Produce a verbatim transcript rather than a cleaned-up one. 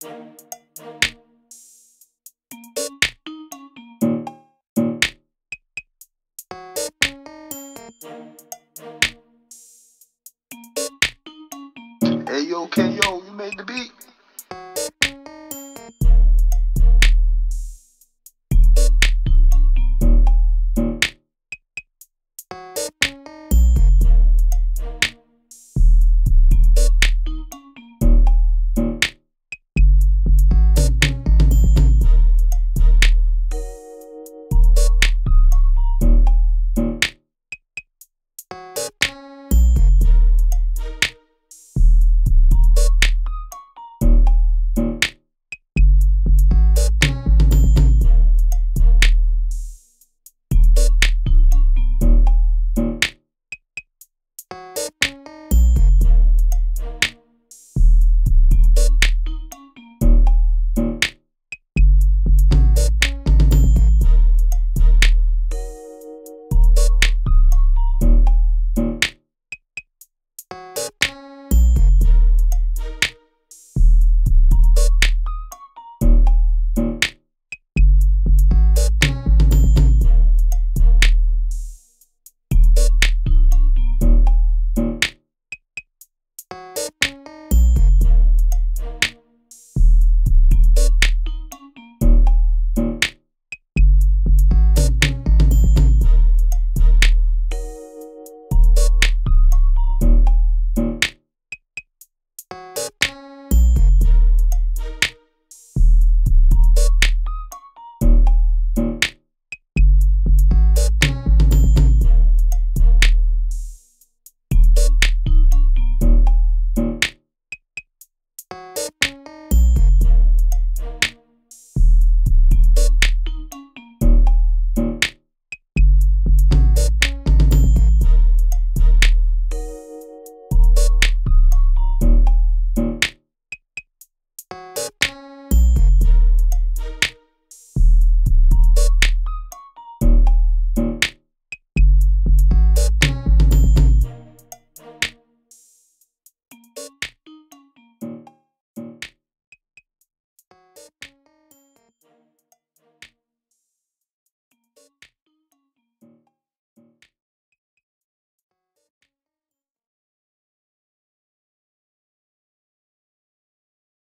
Hey yo, K O, you made the beat.